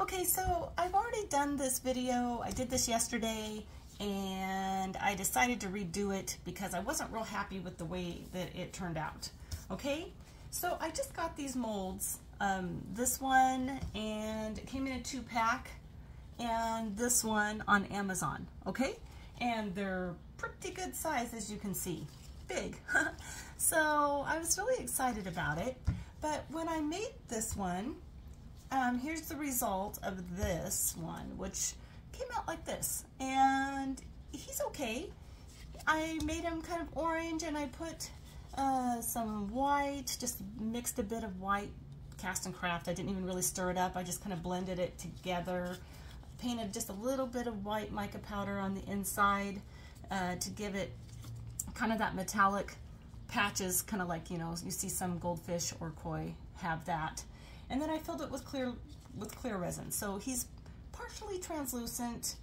Okay, so I've already done this video. I did this yesterday and I decided to redo it because I wasn't real happy with the way that it turned out. Okay, so I just got these molds. This one, and it came in a 2-pack, and this one on Amazon. Okay, and they're pretty good size, as you can see, big. So I was really excited about it, but when I made this one, here's the result of this one, which came out like this, and he's okay. I made him kind of orange, and I put some white, just mixed a bit of white cast and craft. I didn't even really stir it up. I just kind of blended it together. Painted just a little bit of white mica powder on the inside to give it kind of that metallic patches, kind of like, you know, you see some goldfish or koi have that. And then I filled it with clear resin. So he's partially translucent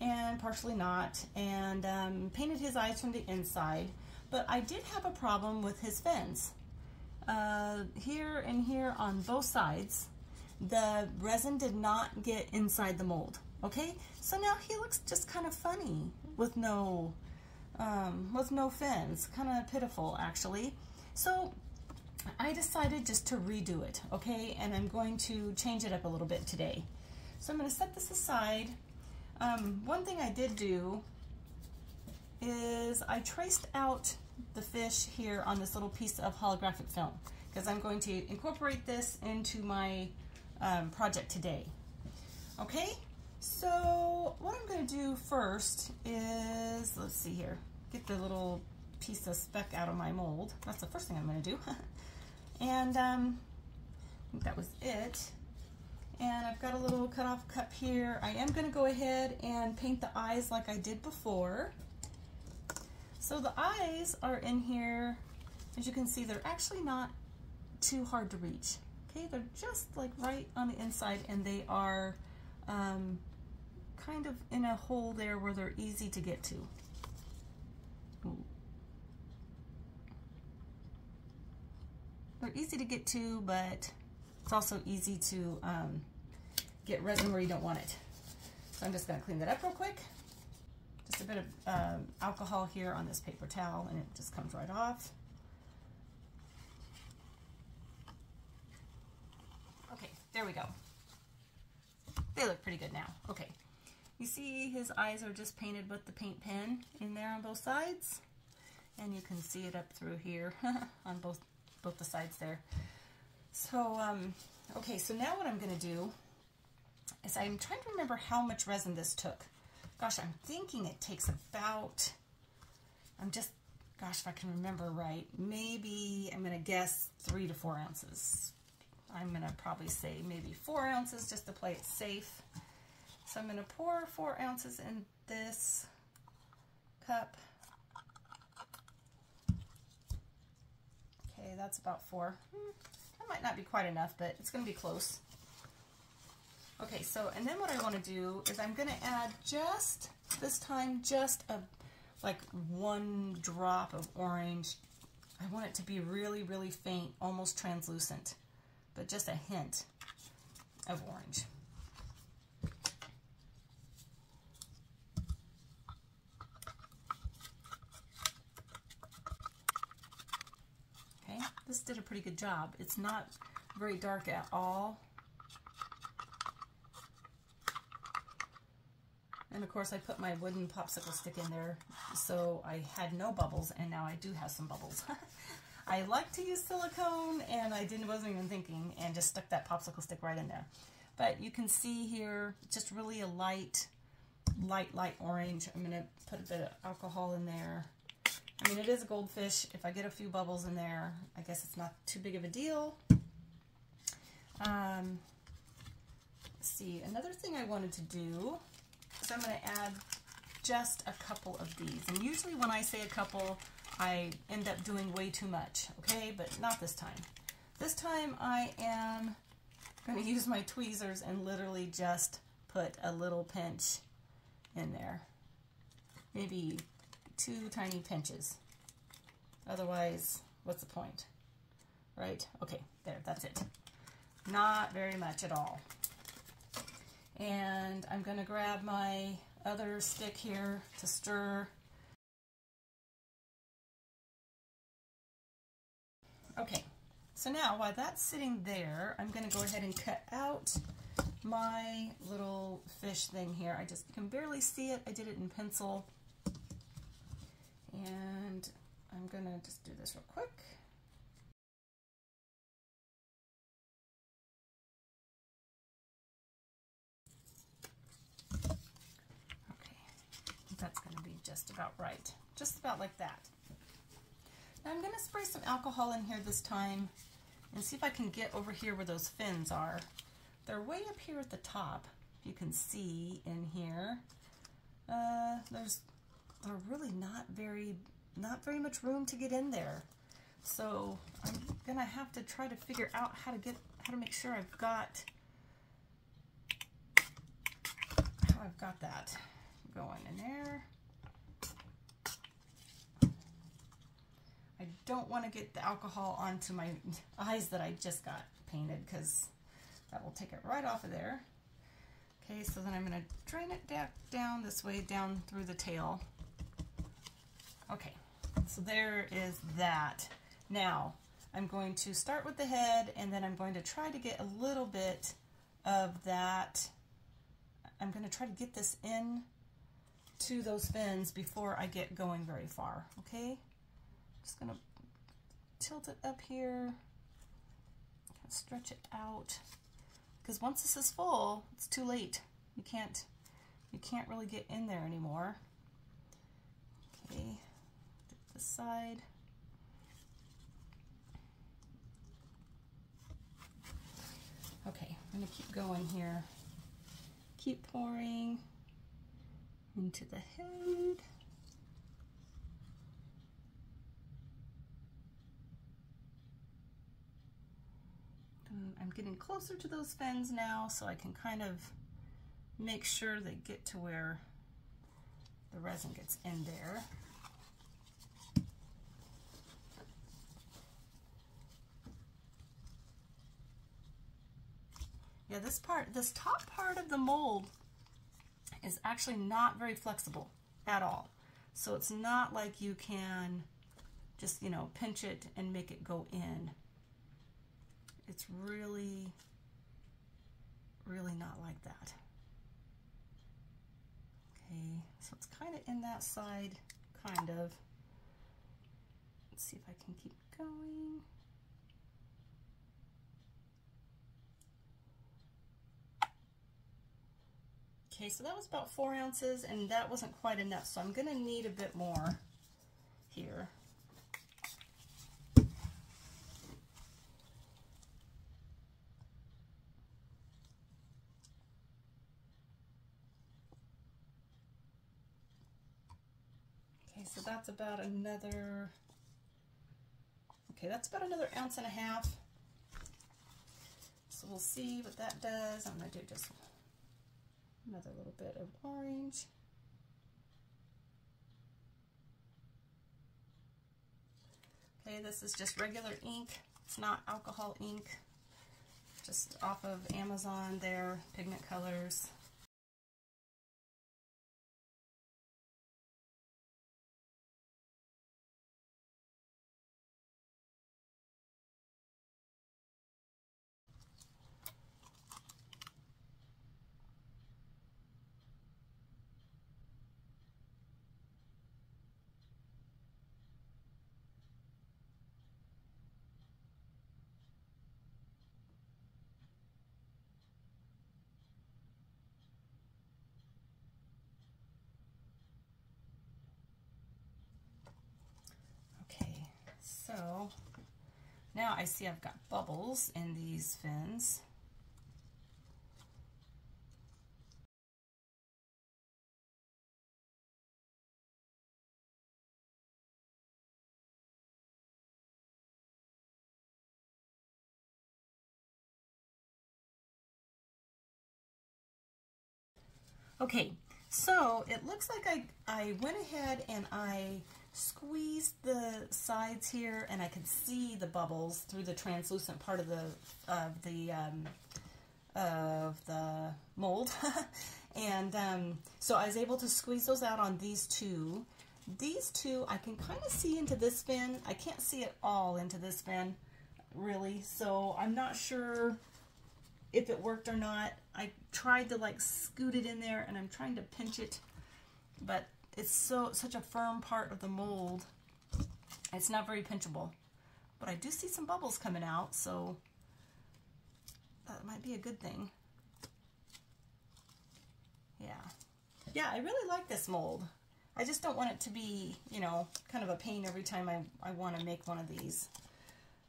and partially not, and painted his eyes from the inside. But I did have a problem with his fins. Here and here on both sides, the resin did not get inside the mold. Okay, so now he looks just kind of funny with no fins, kind of pitiful actually. So I decided just to redo it. Okay, and I'm going to change it up a little bit today. So I'm going to set this aside. One thing I did do is I traced out the fish here on this little piece of holographic film, because I'm going to incorporate this into my project today. Okay, so what I'm going to do first is, let's see here, get the little piece of speck out of my mold. That's the first thing I'm going to do. And I think that was it. And I've got a little cut-off cup here. I am going to go ahead and paint the eyes like I did before. So the eyes are in here, as you can see, they're actually not too hard to reach. Okay, they're just like right on the inside, and they are kind of in a hole there where they're easy to get to. Ooh. They're easy to get to, but it's also easy to get resin where you don't want it. So I'm just gonna clean that up real quick. Just a bit of alcohol here on this paper towel, and it just comes right off. Okay, there we go. They look pretty good now. Okay, you see his eyes are just painted with the paint pen in there on both sides, and you can see it up through here on both the sides there. So, okay, so now what I'm gonna do is I'm trying to remember how much resin this took. Gosh, I'm thinking it takes about, gosh, if I can remember right, maybe I'm going to guess 3 to 4 ounces. I'm going to probably say maybe 4 ounces just to play it safe. So I'm going to pour 4 ounces in this cup. Okay, that's about 4. That might not be quite enough, but it's going to be close. Okay, so, and then what I want to do is I'm going to add just, this time, just like 1 drop of orange. I want it to be really, really faint, almost translucent, but just a hint of orange. Okay, this did a pretty good job. It's not very dark at all. And of course I put my wooden popsicle stick in there, so I had no bubbles, and now I do have some bubbles. I like to use silicone, and I wasn't even thinking, and just stuck that popsicle stick right in there. But you can see here, just really a light orange. I'm gonna put a bit of alcohol in there. I mean, it is a goldfish. If I get a few bubbles in there, I guess it's not too big of a deal. Let's see, another thing I wanted to do, so I'm going to add just a couple of these. And usually when I say a couple, I end up doing way too much, okay? But not this time. This time I am going to use my tweezers and literally just put a little pinch in there. Maybe 2 tiny pinches. Otherwise, what's the point? Right? Okay, there, that's it. Not very much at all. And I'm going to grab my other stick here to stir. Okay, so now while that's sitting there, I'm going to go ahead and cut out my little fish thing here. I just can barely see it. I did it in pencil. And I'm going to just do this real quick. That's going to be just about right, just about like that. Now I'm going to spray some alcohol in here this time and see if I can get over here where those fins are. They're way up here at the top. You can see in here. There's really not very much room to get in there. So I'm going to have to try to figure out how to make sure I've got that going in there. I don't want to get the alcohol onto my eyes that I just got painted, because that will take it right off of there. Okay, so then I'm going to drain it down this way, down through the tail. Okay, so there is that. Now I'm going to start with the head, and then I'm going to try to get a little bit of that. I'm going to try to get this in to those fins before I get going very far. Okay, just gonna tilt it up here, kind of stretch it out, because once this is full, it's too late. You can't really get in there anymore. Okay, this side. Okay, I'm gonna keep going here. Keep pouring into the head. And I'm getting closer to those fins now, so I can kind of make sure they get to where the resin gets in there. Yeah, this top part of the mold is actually not very flexible at all. So it's not like you can just, pinch it and make it go in. It's really, really not like that. Okay, so it's kind of in that side, kind of. Let's see if I can keep going. Okay, so that was about 4 ounces, and that wasn't quite enough, so I'm going to need a bit more here. Okay, so that's about another, ounce and a half. So we'll see what that does. I'm going to do just another little bit of orange. Okay, this is just regular ink. It's not alcohol ink. Just off of Amazon, their pigment colors. So now I see I've got bubbles in these fins. Okay, so it looks like I went ahead and I squeezed the sides here, and I could see the bubbles through the translucent part of the of the mold. And so I was able to squeeze those out on these two. These two, I can kind of see into this bin. I can't see it all into this bin, really. So I'm not sure if it worked or not. I tried to like scoot it in there, and I'm trying to pinch it, but it's such a firm part of the mold. It's not very pinchable. But I do see some bubbles coming out, so that might be a good thing. Yeah. Yeah, I really like this mold. I just don't want it to be, you know, kind of a pain every time I want to make one of these.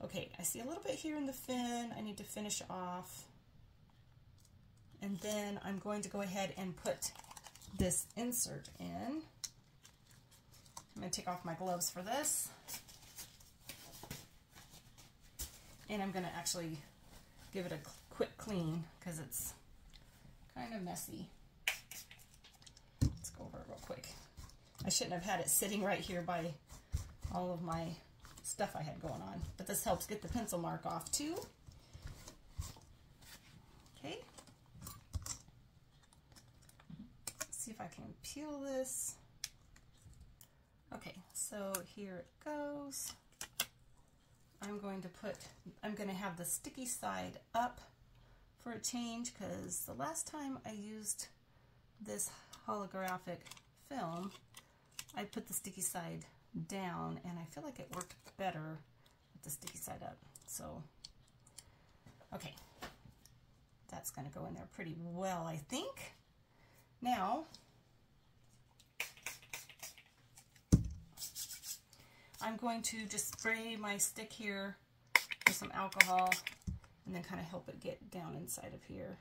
Okay, I see a little bit here in the fin I need to finish off. And then I'm going to go ahead and put this insert in. I'm going to take off my gloves for this. And I'm going to actually give it a quick clean because it's kind of messy. Let's go over it real quick. I shouldn't have had it sitting right here by all of my stuff I had going on, but this helps get the pencil mark off too. Okay. Let's see if I can peel this. Okay, so here it goes. I'm going to have the sticky side up for a change, because the last time I used this holographic film, I put the sticky side down, and I feel like it worked better with the sticky side up. So, okay, that's going to go in there pretty well, I think. Now, I'm going to just spray my stick here with some alcohol and then kind of help it get down inside of here.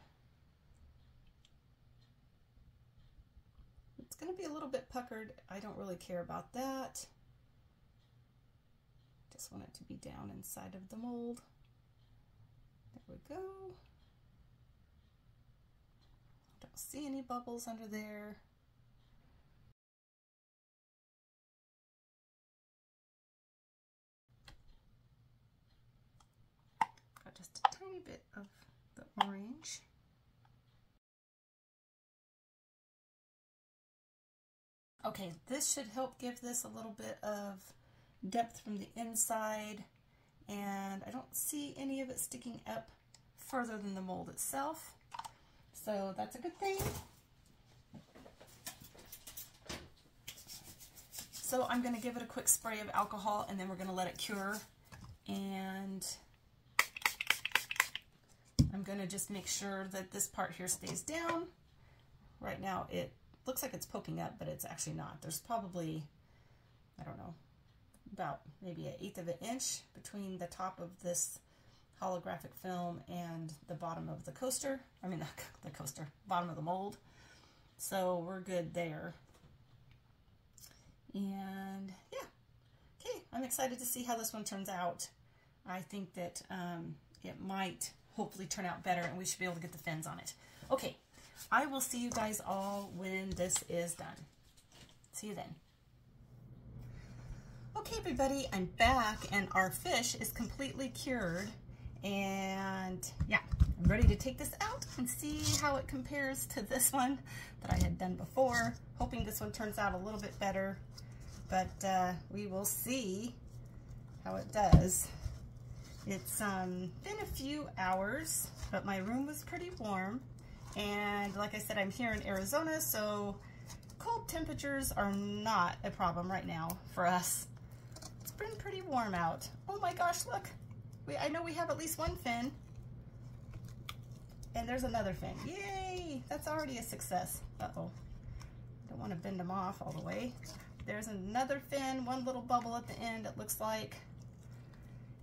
It's going to be a little bit puckered. I don't really care about that. Just want it to be down inside of the mold. There we go. Don't see any bubbles under there. Just a tiny bit of the orange. Okay, this should help give this a little bit of depth from the inside, and I don't see any of it sticking up further than the mold itself, so that's a good thing. So I'm going to give it a quick spray of alcohol, and then we're going to let it cure, and I'm going to just make sure that this part here stays down. Right now it looks like it's poking up, but it's actually not. There's probably, I don't know, about maybe 1/8 of an inch between the top of this holographic film and the bottom of the coaster. I mean the coaster, bottom of the mold. So we're good there. And yeah, okay, I'm excited to see how this one turns out. I think that it might hopefully turn out better, and we should be able to get the fins on it. Okay, I will see you guys all when this is done. See you then. Okay, everybody, I'm back, and our fish is completely cured, and yeah, I'm ready to take this out and see how it compares to this one that I had done before, hoping this one turns out a little bit better, but we will see how it does. It's been a few hours, but my room was pretty warm, and like I said, I'm here in Arizona, so cold temperatures are not a problem right now for us. It's been pretty warm out. Oh my gosh, look. I know we have at least one fin, and there's another fin. Yay! That's already a success. Uh-oh. I don't want to bend them off all the way. There's another fin, one little bubble at the end, it looks like.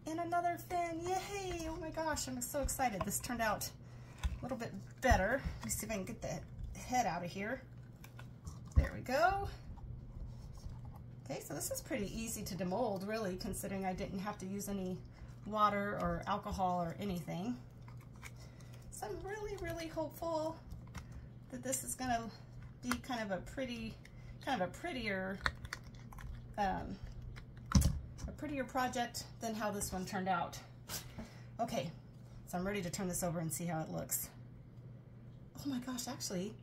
And another fin, yay! Oh my gosh, I'm so excited. This turned out a little bit better. Let me see if I can get the head out of here. There we go. Okay, so this is pretty easy to demold, really, considering I didn't have to use any water or alcohol or anything. So I'm really, really hopeful that this is gonna be kind of a prettier prettier project than how this one turned out. Okay, so I'm ready to turn this over and see how it looks. oh my gosh, actually,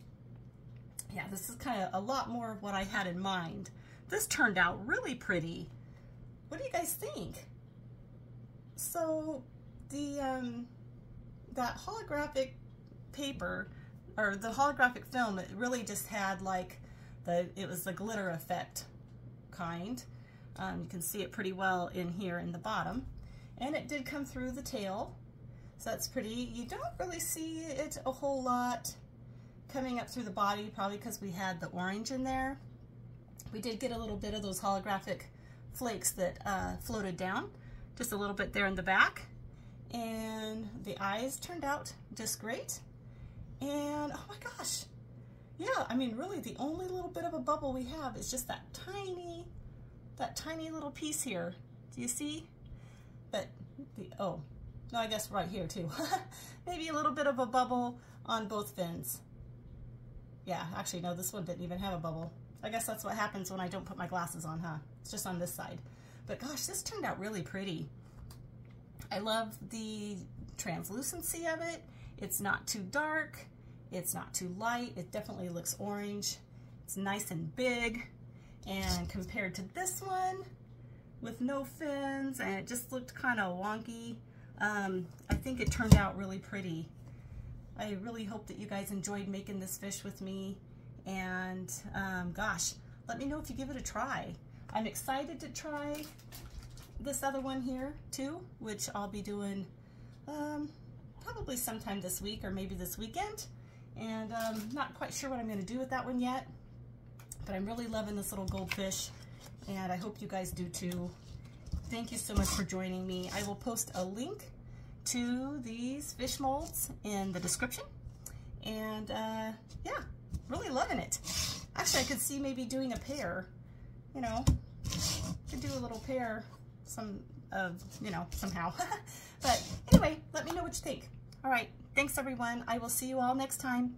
yeah, this is kind of a lot more of what I had in mind. This turned out really pretty. What do you guys think? So the that holographic paper, or the holographic film, it really just had like it was the glitter effect kind. You can see it pretty well in here in the bottom, and it did come through the tail, so that's pretty. You don't really see it a whole lot coming up through the body, probably because we had the orange in there. We did get a little bit of those holographic flakes that floated down, just a little bit there in the back, and the eyes turned out just great. And oh my gosh, yeah, I mean, really the only little bit of a bubble we have is just that tiny little piece here. Do you see? But the, oh, no, I guess right here too. Maybe a little bit of a bubble on both fins. Yeah, actually, no, this one didn't even have a bubble. I guess that's what happens when I don't put my glasses on, huh? It's just on this side. But gosh, this turned out really pretty. I love the translucency of it. It's not too dark. It's not too light. It definitely looks orange. It's nice and big. And compared to this one with no fins, and it just looked kind of wonky, I think it turned out really pretty. I really hope that you guys enjoyed making this fish with me, and gosh, let me know if you give it a try. I'm excited to try this other one here too, which I'll be doing probably sometime this week or maybe this weekend, and not quite sure what I'm going to do with that one yet. But I'm really loving this little goldfish, and I hope you guys do too. Thank you so much for joining me. I will post a link to these fish molds in the description. And yeah, really loving it. Actually, I could see maybe doing a pair, you know, could do a little pair you know, somehow. But anyway, let me know what you think. All right, thanks everyone. I will see you all next time.